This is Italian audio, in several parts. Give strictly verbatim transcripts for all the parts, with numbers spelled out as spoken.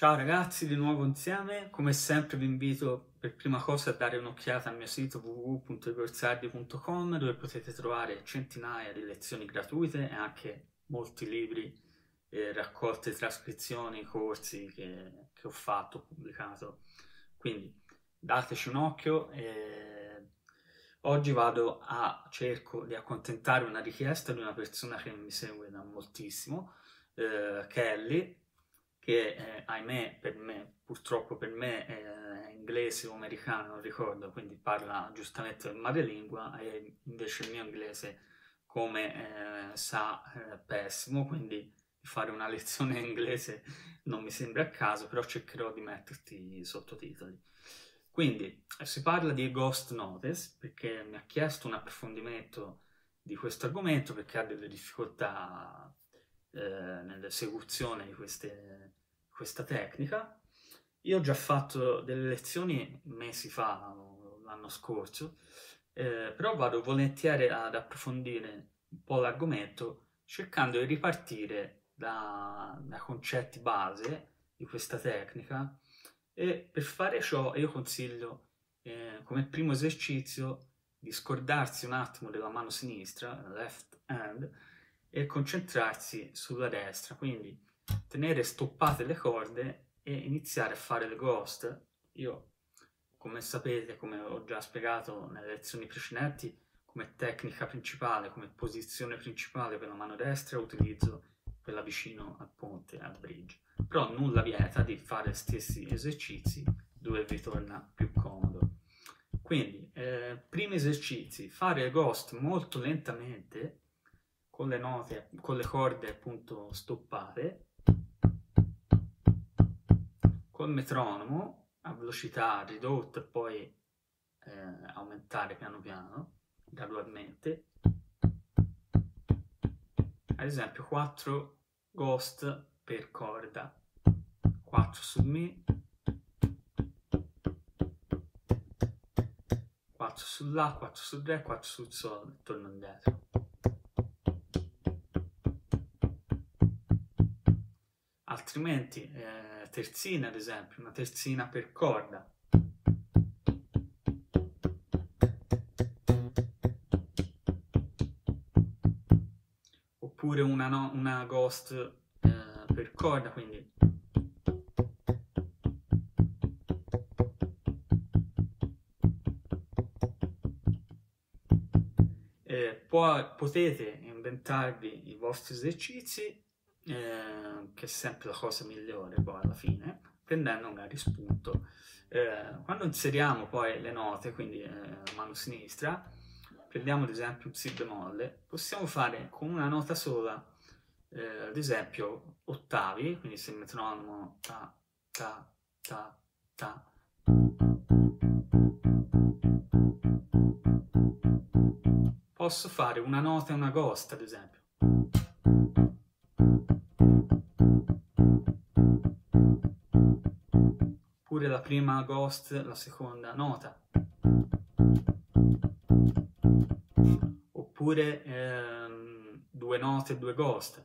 Ciao ragazzi, di nuovo insieme. Come sempre vi invito per prima cosa a dare un'occhiata al mio sito w w w punto rigorsardi punto com, dove potete trovare centinaia di lezioni gratuite e anche molti libri, eh, raccolte, trascrizioni, corsi che, che ho fatto, pubblicato. Quindi dateci un occhio. E oggi vado a cerco di accontentare una richiesta di una persona che mi segue da moltissimo, eh, Kelly, che eh, ahimè per me, purtroppo per me, è inglese o americano, non ricordo, quindi parla giustamente il madrelingua, e invece il mio inglese, come eh, sa, è pessimo, quindi fare una lezione in inglese non mi sembra a caso, però cercherò di metterti i sottotitoli. Quindi si parla di Ghost Notes, perché mi ha chiesto un approfondimento di questo argomento, perché ha delle difficoltà eh, nell'esecuzione di queste... questa tecnica. Io ho già fatto delle lezioni mesi fa, l'anno scorso, eh, però vado volentieri ad approfondire un po' l'argomento, cercando di ripartire da, da concetti base di questa tecnica, e per fare ciò io consiglio eh, come primo esercizio di scordarsi un attimo della mano sinistra, left hand, e concentrarsi sulla destra, quindi tenere stoppate le corde e iniziare a fare le ghost. Io, come sapete, come ho già spiegato nelle lezioni precedenti, come tecnica principale, come posizione principale per la mano destra utilizzo quella vicino al ponte, al bridge, però nulla vieta di fare gli stessi esercizi dove vi torna più comodo. Quindi, eh, primi esercizi, fare le ghost molto lentamente, con le note, con le corde appunto stoppate, col metronomo a velocità ridotta e poi eh, aumentare piano piano, gradualmente. Ad esempio quattro ghost per corda, quattro su mi, quattro su la, quattro su re, quattro su sol, e torno indietro. Altrimenti eh, terzina, ad esempio, una terzina per corda. Oppure una, no, una ghost eh, per corda, quindi eh, poi potete inventarvi i vostri esercizi, Eh, che è sempre la cosa migliore poi alla fine, prendendo magari spunto. Eh, quando inseriamo poi le note, quindi eh, mano sinistra, prendiamo ad esempio un si bemolle, possiamo fare con una nota sola, eh, ad esempio ottavi, quindi se il metronomo ta ta ta ta, posso fare una nota e una ghost, ad esempio. Oppure la prima ghost, la seconda nota. Oppure ehm, due note e due ghost.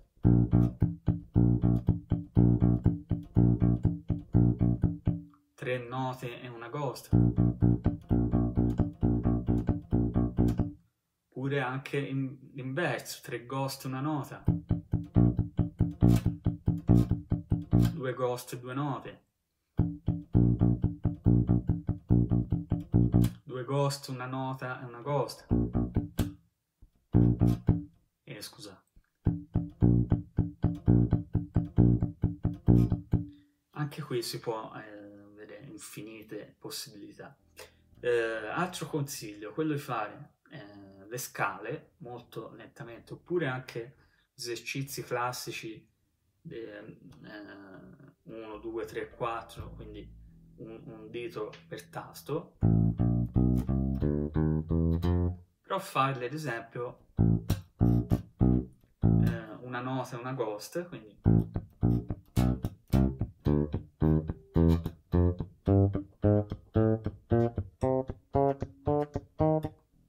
Tre note e una ghost. Oppure anche l'inverso, tre ghost e una nota. Due ghost e due note, due ghost, una nota e una ghost, e eh, scusa, anche qui si può eh, vedere infinite possibilità. Eh, altro consiglio, quello di fare eh, le scale molto lentamente, oppure anche esercizi classici uno, due, tre, quattro, quindi un, un dito per tasto, però farle ad esempio eh, una nota e una ghost, quindi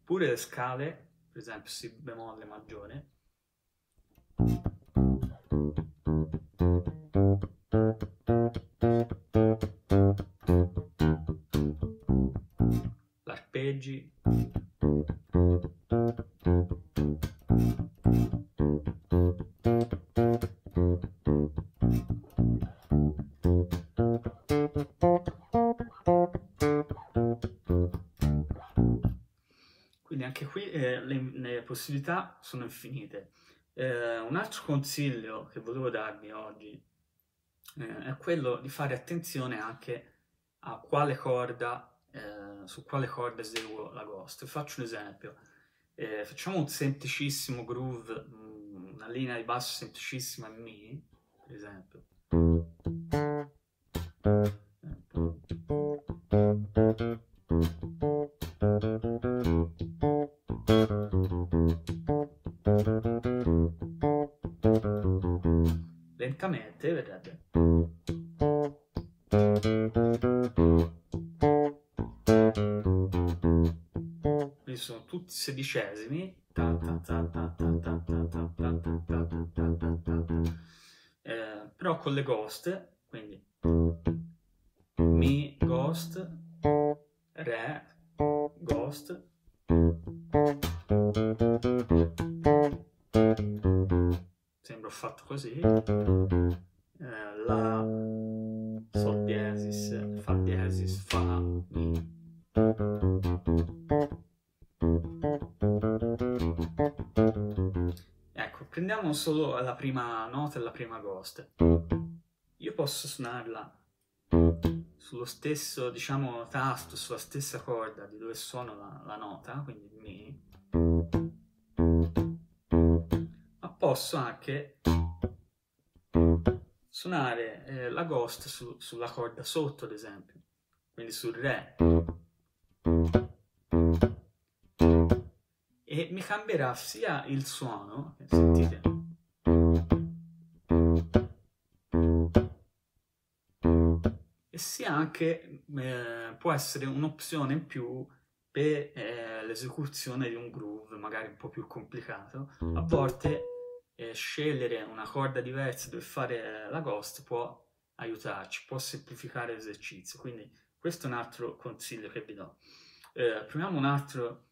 pure le scale, per esempio si bemolle maggiore, eh, le, le possibilità sono infinite. Eh, un altro consiglio che volevo darvi oggi eh, è quello di fare attenzione anche a quale corda, eh, su quale corda eseguo la ghost. Vi faccio un esempio. Eh, facciamo un semplicissimo groove, una linea di basso semplicissima in Mi, per esempio. Lentamente, vedete. Quindi sono tutti sedicesimi. Eh, però con le ghost, quindi Mi, ghost, Re, ghost. Sembra ho fatto così. Eh, la, Sol diesis, Fa diesis, Fa, Mi. Ecco, prendiamo solo la prima nota e la prima ghost. Io posso suonarla sullo stesso, diciamo, tasto, sulla stessa corda di dove suono la, la nota, quindi Mi, ma posso anche suonare eh, la ghost su, sulla corda sotto, ad esempio, quindi sul Re, e mi cambierà sia il suono, sentite, e sia anche eh, può essere un'opzione in più per eh, l'esecuzione di un groove magari un po' più complicato. A volte eh, scegliere una corda diversa dove fare eh, la ghost può aiutarci, può semplificare l'esercizio, quindi questo è un altro consiglio che vi do. Eh, proviamo un altro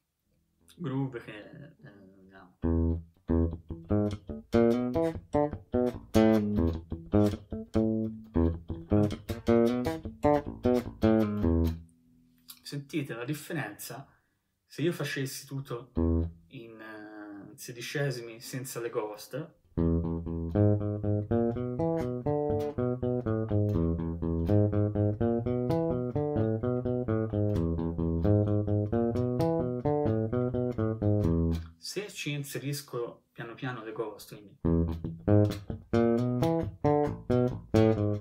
groove che eh, no. Sentite la differenza? Se io facessi tutto in eh, sedicesimi senza le ghost, se ci inserisco piano piano le ghost, quindi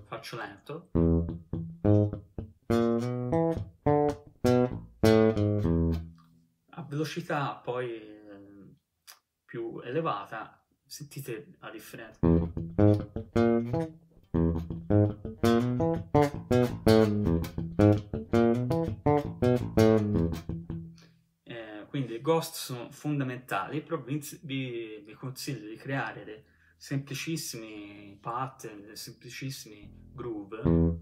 faccio lento, a velocità poi eh, più elevata, sentite la differenza. Ghost sono fondamentali, però vi, vi, vi consiglio di creare dei semplicissimi pattern, dei semplicissimi groove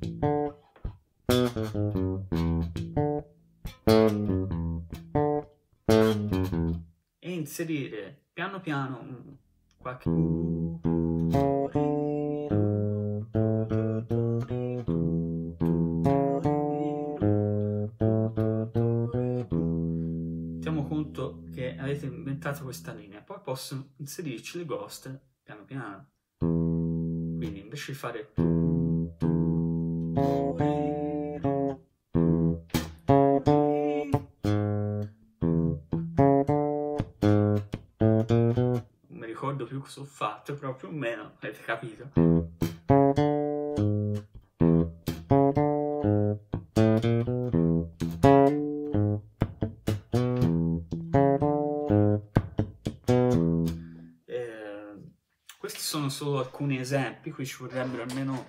e inserire piano piano qualche che avete inventato questa linea, poi posso inserirci le ghost piano piano, quindi invece di fare non mi ricordo più cosa ho fatto, però più o meno avete capito. Sono solo alcuni esempi, qui ci vorrebbero almeno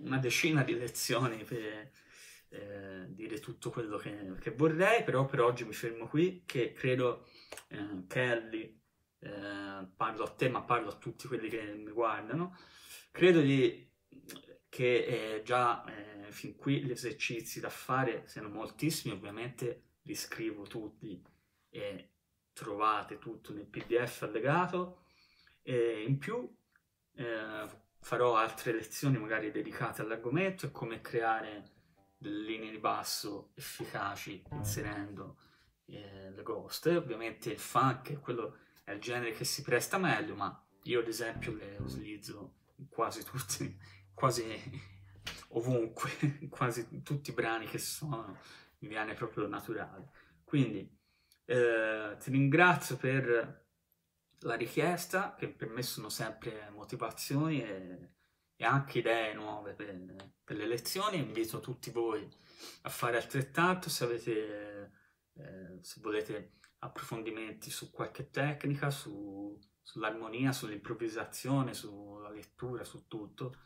una decina di lezioni per eh, dire tutto quello che, che vorrei, però per oggi mi fermo qui, che credo eh, Kelly, eh, parlo a te ma parlo a tutti quelli che mi guardano, credo di, che eh, già eh, fin qui gli esercizi da fare siano moltissimi, ovviamente li scrivo tutti e trovate tutto nel P D F allegato, e in più Eh, farò altre lezioni magari dedicate all'argomento e come creare delle linee di basso efficaci inserendo eh, le ghost. Ovviamente il funk, quello è il genere che si presta meglio, ma io ad esempio le utilizzo quasi tutti, quasi ovunque, quasi tutti i brani che sono, mi viene proprio naturale. Quindi eh, ti ringrazio per la richiesta, che per me sono sempre motivazioni e, e anche idee nuove per, per le lezioni. Invito tutti voi a fare altrettanto, se avete eh, se volete approfondimenti su qualche tecnica, su, sull'armonia, sull'improvvisazione, sulla lettura, su tutto.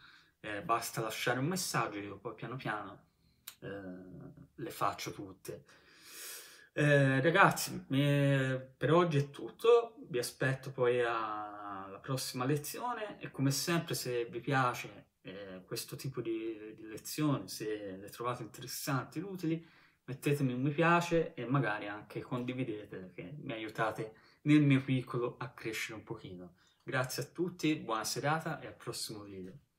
Eh, basta lasciare un messaggio, io poi piano piano eh, le faccio tutte. Eh, ragazzi, eh, per oggi è tutto, vi aspetto poi alla prossima lezione e come sempre, se vi piace eh, questo tipo di, di lezioni, se le trovate interessanti ed utili, mettetemi un mi piace e magari anche condividete, che mi aiutate nel mio piccolo a crescere un pochino. Grazie a tutti, buona serata e al prossimo video.